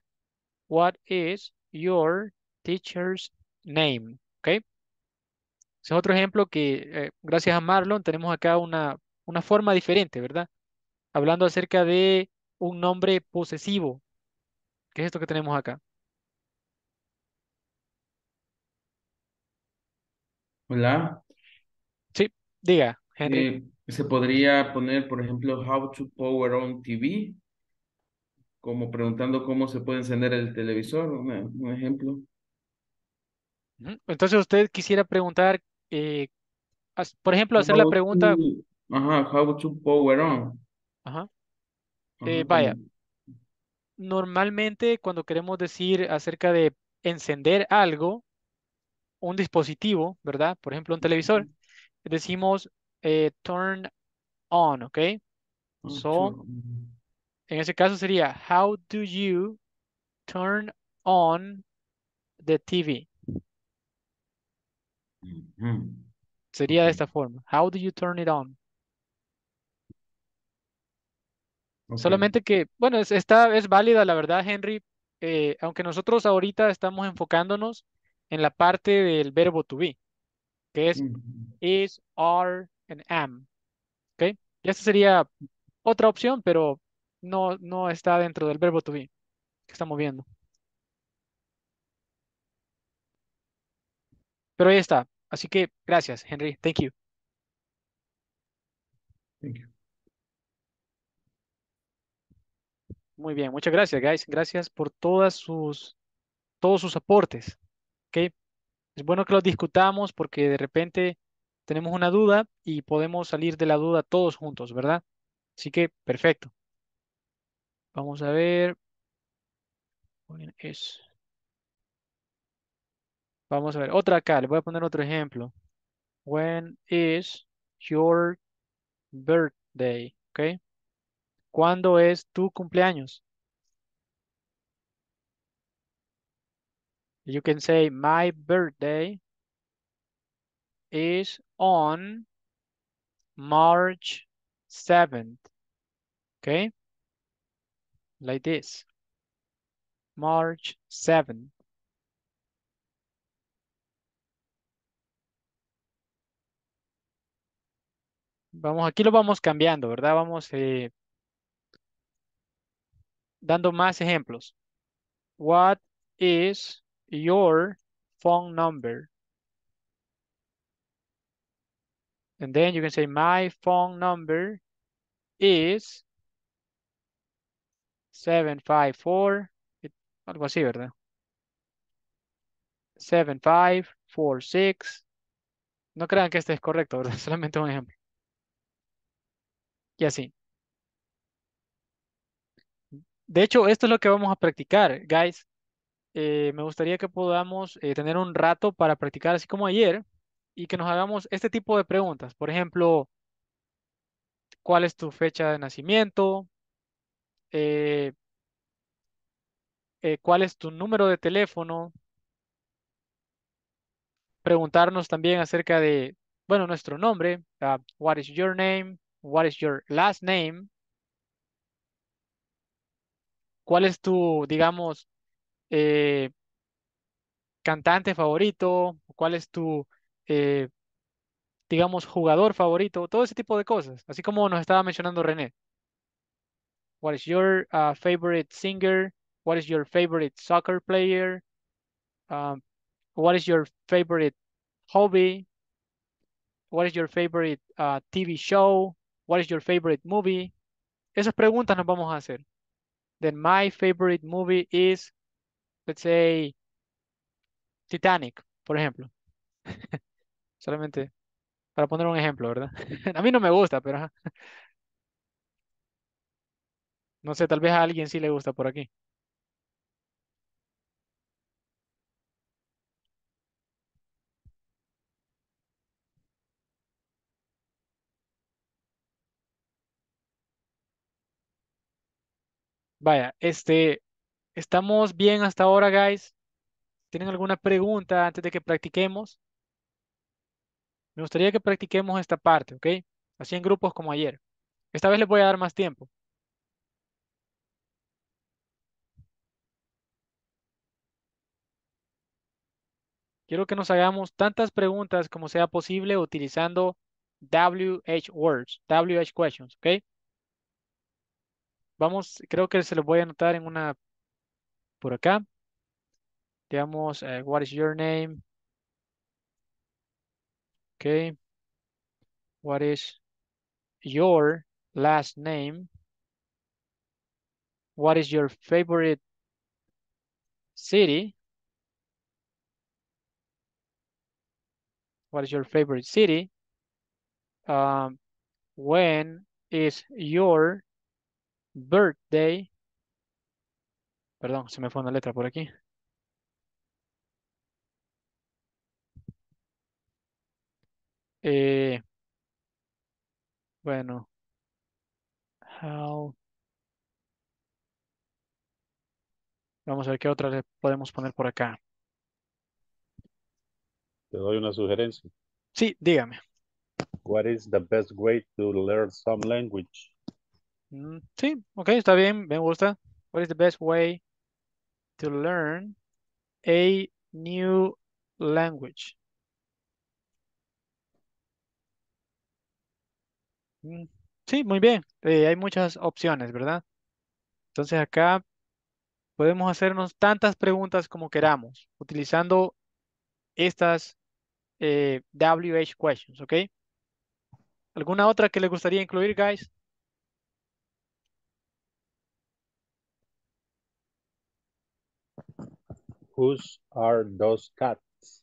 What is your teacher's name? Okay. Ese es otro ejemplo que eh, gracias a Marlon tenemos acá una, una forma diferente, ¿verdad? Hablando acerca de un nombre posesivo. ¿Qué es esto que tenemos acá? Hola. Sí, diga, Henry. Eh, se podría poner, por ejemplo, how to power on T V. Como preguntando cómo se puede encender el televisor. Una, un ejemplo. Entonces usted quisiera preguntar, eh, por ejemplo, hacer how la pregunta. To, ajá, how to power on. Ajá. Eh, vaya, normalmente cuando queremos decir acerca de encender algo, un dispositivo, ¿verdad? Por ejemplo, un televisor, decimos eh, turn on, ¿ok? So, en ese caso sería how do you turn on the T V? Sería de esta forma, how do you turn it on? Okay. Solamente que, bueno, es, esta es válida, la verdad, Henry, eh, aunque nosotros ahorita estamos enfocándonos en la parte del verbo to be, que es mm-hmm. is, are, and am. ¿Ok? Y esta sería otra opción, pero no, no está dentro del verbo to be que estamos viendo. Pero ahí está. Así que, gracias, Henry. Thank you. Thank you. Muy bien, muchas gracias, guys. Gracias por todas sus, todos sus aportes. ¿Okay? Es bueno que los discutamos porque de repente tenemos una duda y podemos salir de la duda todos juntos, ¿verdad? Así que, perfecto. Vamos a ver. Vamos a ver, otra acá. Le voy a poner otro ejemplo. When is your birthday? ¿Ok? ¿Cuándo es tu cumpleaños? You can say, my birthday is on March seventh. Okay? Like this. March seventh. Vamos, aquí lo vamos cambiando, ¿verdad? Vamos... Eh, dando más ejemplos. What is your phone number? And then you can say, my phone number is seven five four, algo así, ¿verdad? seven five four six. No crean que este es correcto, ¿verdad? Solamente un ejemplo. Y así. De hecho, esto es lo que vamos a practicar, guys. Eh, me gustaría que podamos eh, tener un rato para practicar, así como ayer, y que nos hagamos este tipo de preguntas. Por ejemplo, ¿cuál es tu fecha de nacimiento? Eh, eh, ¿cuál es tu número de teléfono? Preguntarnos también acerca de, bueno, nuestro nombre. Uh, what is your name? What is your last name? ¿Cuál es tu, digamos, eh, cantante favorito? ¿Cuál es tu, eh, digamos, jugador favorito? Todo ese tipo de cosas. Así como nos estaba mencionando René. What is your uh, favorite singer? What is your favorite soccer player? Um, what is your favorite hobby? What is your favorite uh, T V show? What is your favorite movie? Esas preguntas nos vamos a hacer. Then my favorite movie is, let's say, Titanic, por ejemplo. Solamente para poner un ejemplo, ¿verdad? A mí no me gusta, pero... no sé, tal vez a alguien sí le gusta por aquí. Vaya, este, estamos bien hasta ahora, guys. ¿Tienen alguna pregunta antes de que practiquemos? Me gustaría que practiquemos esta parte, ¿ok? Así en grupos como ayer. Esta vez les voy a dar más tiempo. Quiero que nos hagamos tantas preguntas como sea posible utilizando W H words, W H questions, ¿ok? Vamos, creo que se los voy a anotar en una por acá. Digamos, uh, what is your name? Okay. What is your last name? What is your favorite city? What is your favorite city? Um, when is your birthday? Perdón, se me fue una letra por aquí. Eh, bueno. How... Vamos a ver qué otra le podemos poner por acá. Te doy una sugerencia. Sí, dígame. What is the best way to learn some language? Sí, ok, está bien, me gusta. What is the best way to learn a new language? Sí, muy bien. Eh, hay muchas opciones, ¿verdad? Entonces acá podemos hacernos tantas preguntas como queramos, utilizando estas eh, W H questions, ¿ok? ¿Alguna otra que les gustaría incluir, guys? Whose are those cats?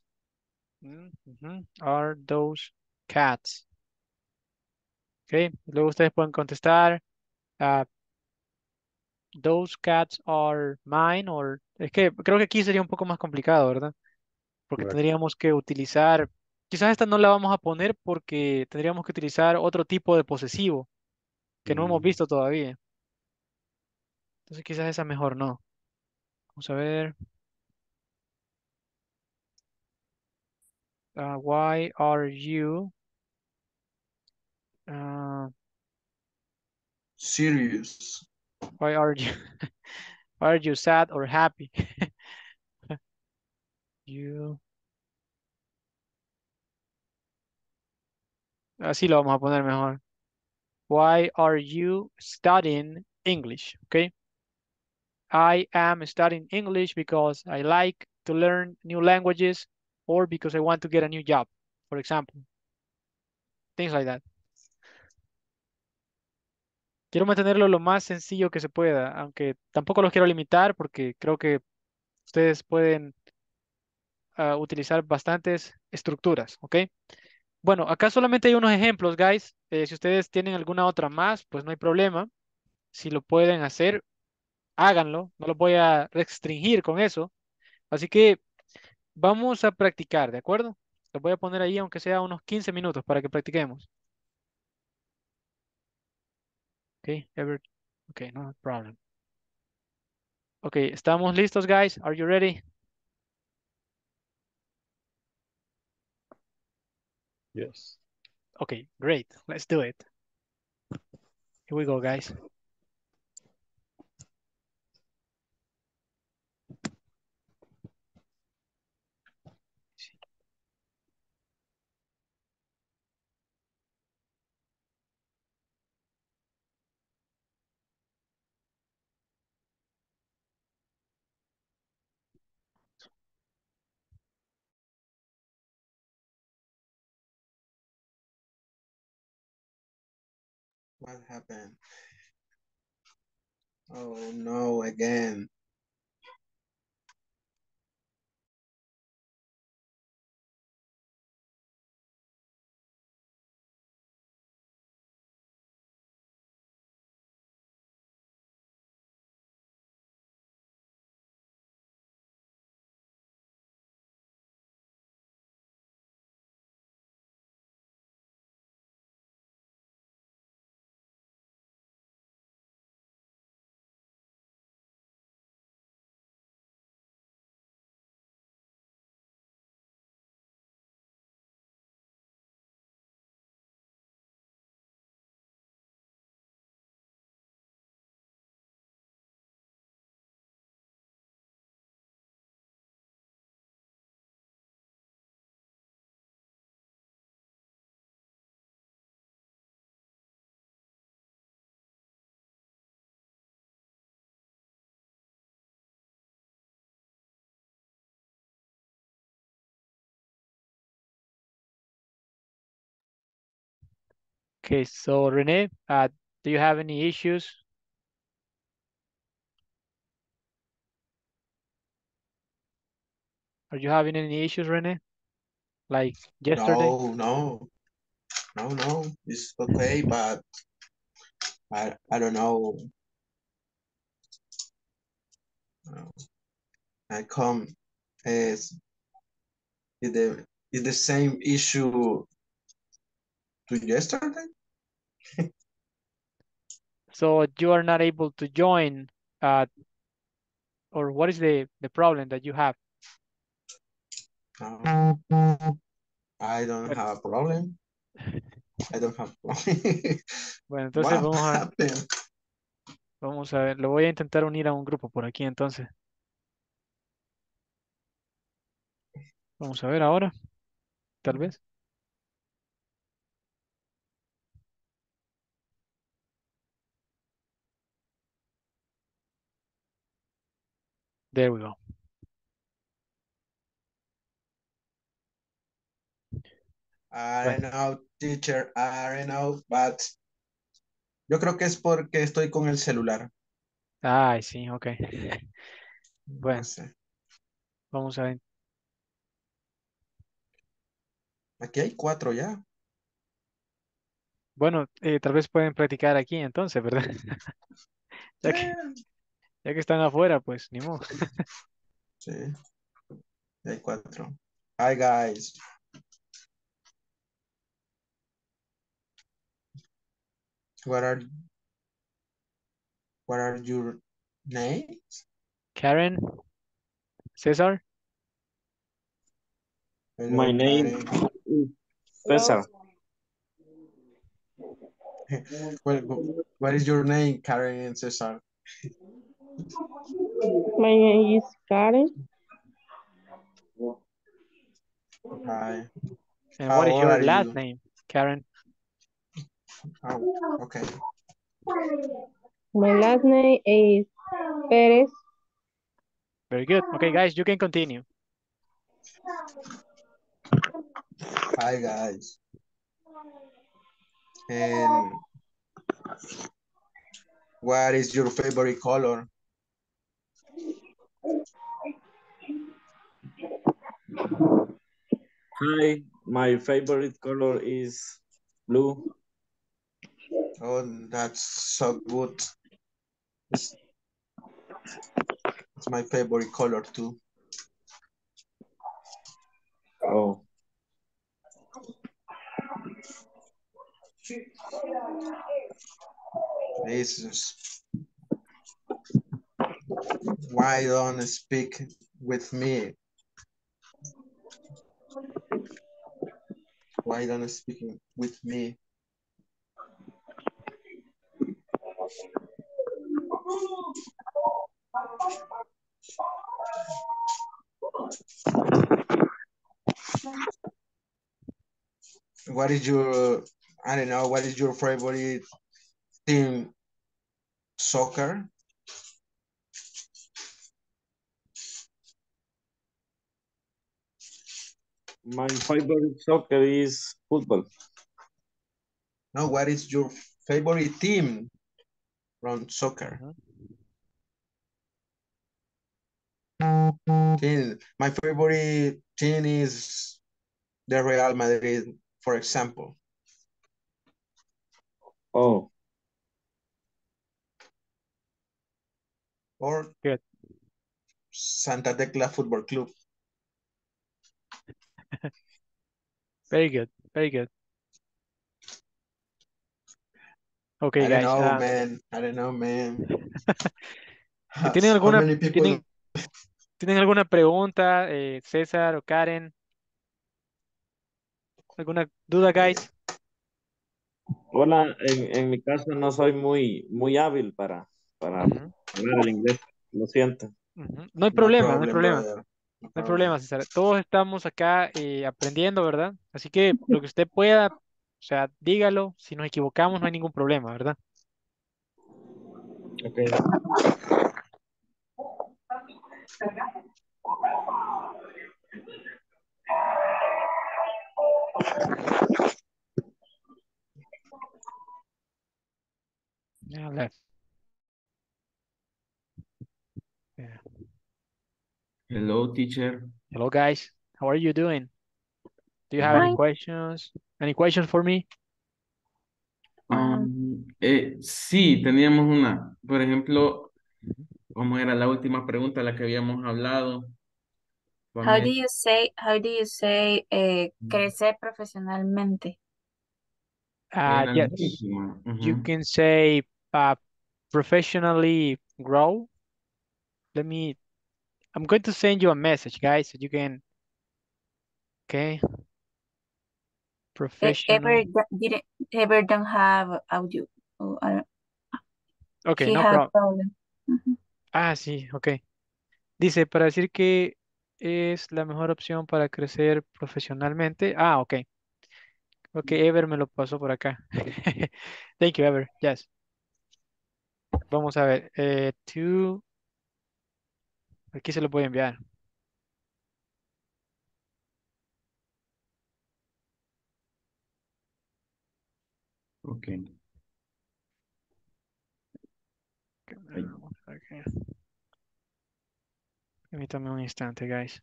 Mm-hmm. Are those cats? Okay, luego ustedes pueden contestar. Uh, those cats are mine. Or... Es que creo que aquí sería un poco más complicado, ¿verdad? Porque correcto, tendríamos que utilizar... Quizás esta no la vamos a poner porque tendríamos que utilizar otro tipo de posesivo que mm. no hemos visto todavía. Entonces quizás esa mejor no. Vamos a ver... Uh, why are you uh, serious? Why are you why are you sad or happy? You así lo vamos a poner mejor. Why are you studying English? Okay. I am studying English because I like to learn new languages. Or because I want to get a new job, for example. Things like that. Quiero mantenerlo lo más sencillo que se pueda, aunque tampoco los quiero limitar porque creo que ustedes pueden uh, utilizar bastantes estructuras, ¿ok? Bueno, acá solamente hay unos ejemplos, guys. Eh, si ustedes tienen alguna otra más, pues no hay problema. Si lo pueden hacer, háganlo. No los voy a restringir con eso. Así que... vamos a practicar, ¿de acuerdo? Los voy a poner ahí, aunque sea unos quince minutos, para que practiquemos. Ok, ever... ok, no problem. Ok, ¿estamos listos, guys? Are you ready? Yes. Ok, great. Let's do it. Here we go, guys. What happened? Oh no, again. Okay, so Rene, uh, do you have any issues? Are you having any issues, Rene? Like yesterday? No, no, no, no. It's okay, but I I don't know. I come as is the is the same issue to yesterday. So you are not able to join, uh, or what is the, the problem that you have? Um, I don't but... have a problem. I don't have a problem. Bueno, entonces wow, vamos a ver. Vamos a ver, lo voy a intentar unir a un grupo por aquí entonces. Vamos a ver ahora, tal vez. There we go. I don't know, teacher, I don't know, but yo creo que es porque estoy con el celular. Ay, sí, ok. Bueno, vamos a ver. Aquí hay cuatro ya. Bueno, eh, tal vez pueden practicar aquí entonces, ¿verdad? Ya que... Ya que están afuera, pues, ni modo. Sí. Hay cuatro. Hi, guys. What are, what are your names? Karen. Cesar. Hello, my name Karen. Is Cesar. Well, what is your name, Karen and Cesar? My name is Karen. Hi. And what is your last name, Karen? Oh, okay. My last name is Perez. Very good. Okay, guys, you can continue. Hi, guys. And what is your favorite color? Hi, my favorite color is blue. Oh, that's so good. It's, it's my favorite color too. Oh. Jesus. Why don't speak with me? Why don't speak with me? What is your, I don't know, what is your favorite team? Soccer. My favorite soccer is football. No, what is your Favorite team from soccer. Uh-huh. Team. My favorite team is the Real Madrid, for example. Oh. Or good. Santa Tecla Football Club. Very good, very good. Okay, I guys. Don't know, uh, man. I don't know, man. ¿Tienen alguna, so ¿tienen, ¿tienen alguna pregunta, eh, César o Karen? ¿Alguna duda, guys? Hola, en, en mi caso no soy muy, muy hábil para, para uh-huh. hablar el inglés. Lo siento. Uh-huh. No hay problema, no hay problema. No hay problema. No hay problema, César. Todos estamos acá eh, aprendiendo, ¿verdad? Así que lo que usted pueda, o sea, dígalo. Si nos equivocamos, no hay ningún problema, ¿verdad? Ok. A ver. Yeah. Hello, teacher. Hello, guys. How are you doing? Do you have Hi. any questions? Any questions for me? Um, eh, sí, teníamos una. Por ejemplo, ¿cómo era la última pregunta la que habíamos hablado? How do you say, how do you say eh, crecer profesionalmente? Uh, yes, uh-huh. you can say uh, professionally grow. Let me... I'm going to send you a message, guys, so you can, okay. Professional. Ever didn't ever don't have audio. Oh, I don't... Okay, she no problem. problem. Uh-huh. Ah, sí, okay. Dice, para decir que es la mejor opción para crecer profesionalmente. Ah, okay. Okay, Ever me lo pasó por acá. Thank you, Ever. Yes. Vamos a ver. Eh, two... Aquí se lo voy a enviar. Ok. okay. Permítame un instante, guys.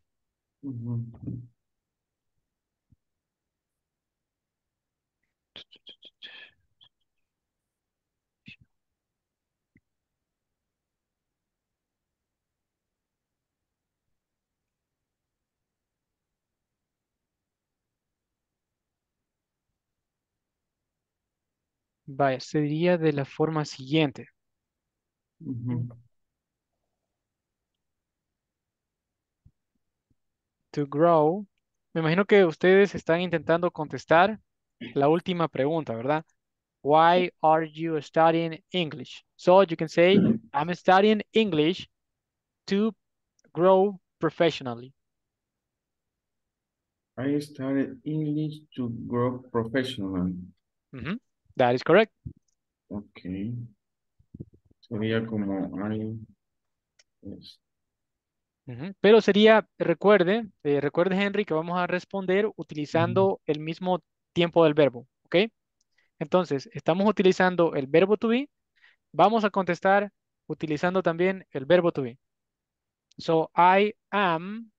Uh-huh. Vaya, sería de la forma siguiente. Uh-huh. To grow. Me imagino que ustedes están intentando contestar la última pregunta, ¿verdad? Why are you studying English? So you can say, I'm studying English to grow professionally. I studied English to grow professionally. Uh-huh. That is correct. Okay. Sería como... Yes. Uh-huh. Pero sería, recuerde, eh, recuerde, Henry, que vamos a responder utilizando uh-huh. el mismo tiempo del verbo, ¿ok? Entonces, estamos utilizando el verbo to be. Vamos a contestar utilizando también el verbo to be. So, I am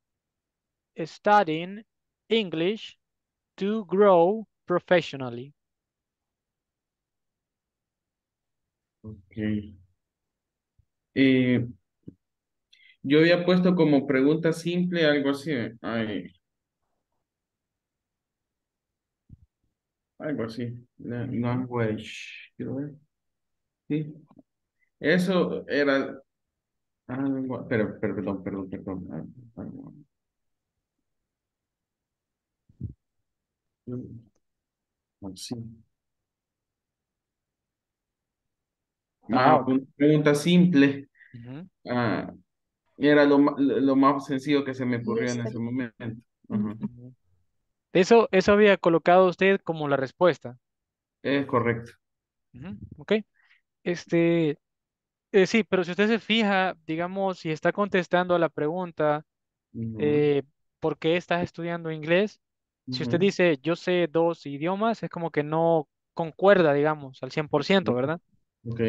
studying English to grow professionally. Okay. Eh, yo había puesto como pregunta simple algo así. Ay, algo así. Language. Quiero ver. Sí. Eso era algo. Pero, pero, perdón, perdón, perdón. Así. Ah, una pregunta simple. Uh-huh. ah, era lo, lo más sencillo que se me ocurrió en ese momento. Uh-huh. Eso, eso había colocado usted como la respuesta. Es correcto. Uh-huh. Ok. Este, eh, sí, pero si usted se fija, digamos, si está contestando a la pregunta, uh-huh. eh, ¿por qué estás estudiando inglés? Uh-huh. Si usted dice, yo sé dos idiomas, es como que no concuerda, digamos, al cien por ciento, ¿verdad? Ok,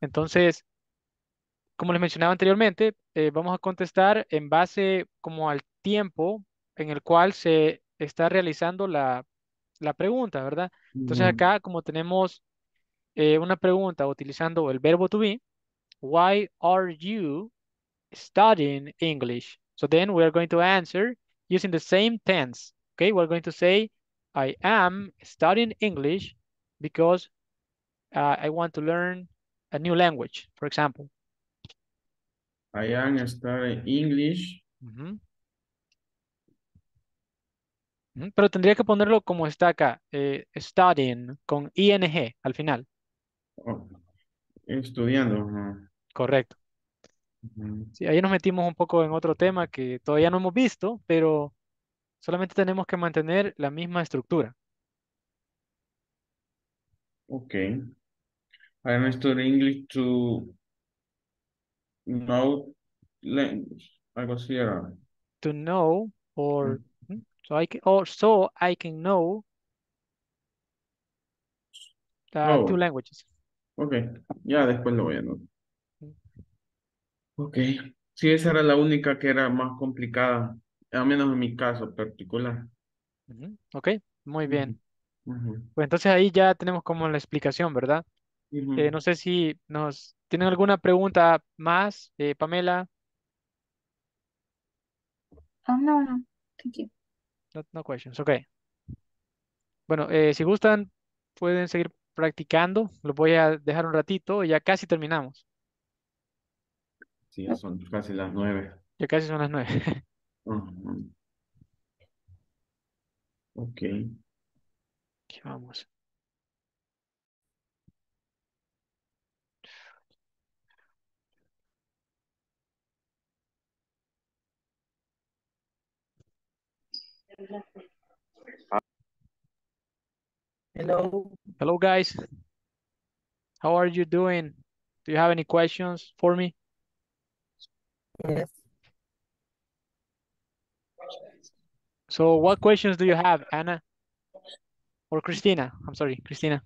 Entonces, como les mencionaba anteriormente, eh, vamos a contestar en base como al tiempo en el cual se está realizando la, la pregunta, ¿verdad? Entonces ujú, acá como tenemos eh, una pregunta utilizando el verbo to be, why are you studying English? So then we are going to answer using the same tense. Okay, we're going to say, I am studying English because uh, I want to learn a new language, for example. I am studying English. Ujú. Ujú, Pero tendría que ponerlo como está acá, eh, studying con ing al final. Oh, estudiando. Ajá. Correcto. Ujú. Sí, ahí nos metimos un poco en otro tema que todavía no hemos visto, pero solamente tenemos que mantener la misma estructura. Ok. I am studying English to know language. Algo así era. To know or ujú, so I can, or so I can know uh, two No. languages. Ok. Ya después lo voy a notar. Ujú. Ok. Sí, esa era la única que era más complicada, al menos en mi caso particular. Ujú, Ok, muy bien. Ujú, ujú, Pues entonces ahí ya tenemos como la explicación, ¿verdad? ujú. Eh, no sé si nos tienen alguna pregunta más, eh, Pamela. Oh, no, no. Thank you. No, no questions. Ok. Bueno, eh, si gustan, pueden seguir practicando. Los voy a dejar un ratito y ya casi terminamos. Sí, ya son casi las nueve. Ya casi son las nueve. Ujú. Ok. Aquí vamos. Hello. Hello, guys. How are you doing? Do you have any questions for me? Yes. So, what questions do you have, Anna or Christina? I'm sorry, Christina.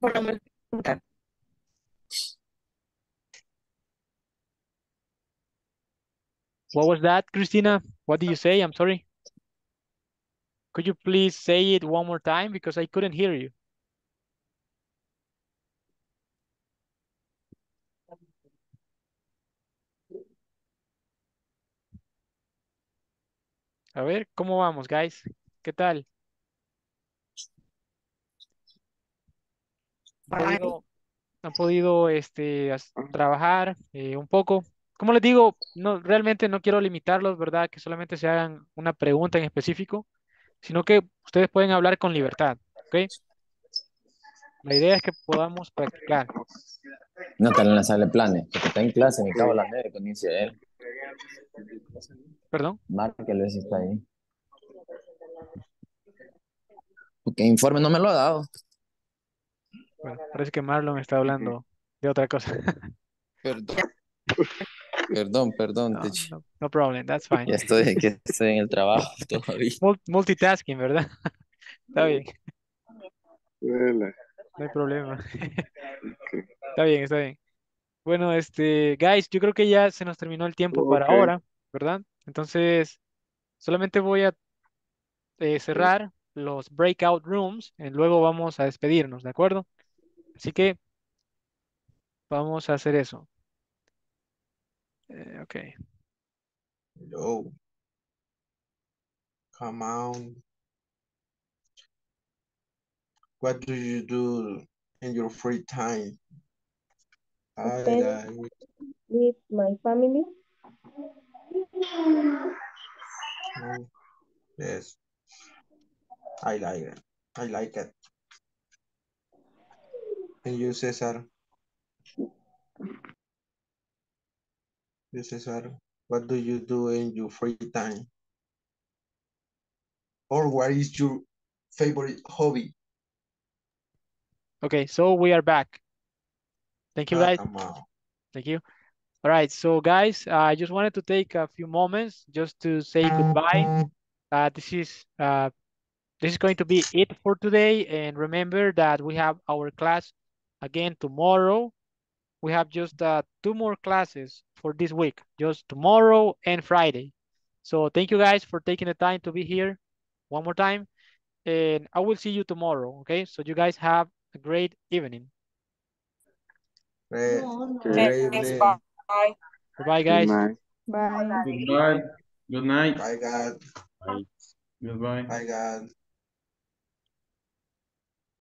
Bueno, me preguntan. What was that, Christina? What did you say? I'm sorry. Could you please say it one more time because I couldn't hear you? A ver, ¿cómo vamos, guys? ¿Qué tal? ¿Han Bye. podido, han podido este, as- trabajar eh, un poco? Como les digo, no, realmente no quiero limitarlos, ¿verdad? Que solamente se hagan una pregunta en específico, sino que ustedes pueden hablar con libertad, ¿ok? La idea es que podamos practicar. No, tal en la sala de planes, porque está en clase, me cago en las nueve, cuando dice él. Perdón. Márquelo si está ahí. Porque informe no me lo ha dado. Bueno, parece que Marlon está hablando de otra cosa. Perdón, perdón, perdón, No, teacher. no, no problem, that's fine. Ya estoy, que estoy en el trabajo todavía. Mul- Multitasking, ¿verdad? Está bien, Vela, no hay problema. que- Está bien, está bien. Bueno, este, guys, yo creo que ya se nos terminó el tiempo para Ok, ahora, ¿verdad? Entonces, solamente voy a eh, cerrar los breakout rooms y luego vamos a despedirnos, ¿de acuerdo? Así que vamos a hacer eso. Eh, ok. Hello. Come on. What do you do in your free time? I Spend like with my family. oh, yes. I like it. I like it. And you, Cesar? You, Cesar? What do you do in your free time? Or what is your favorite hobby? Okay, so we are back. Thank you, Ah, guys. come on. Thank you. All right, so guys, I just wanted to take a few moments just to say goodbye Uh, this is uh, this is going to be it for today. And remember that we have our class again tomorrow. We have just uh, two more classes for this week, just tomorrow and Friday. So thank you guys for taking the time to be here one more time. And I will see you tomorrow, okay? So you guys have a great evening. Great. Great. Thanks, bye. Bye. Bye, guys. Good night. Bye. Good night. Good night. Bye, God. Bye. Goodbye. Bye, God.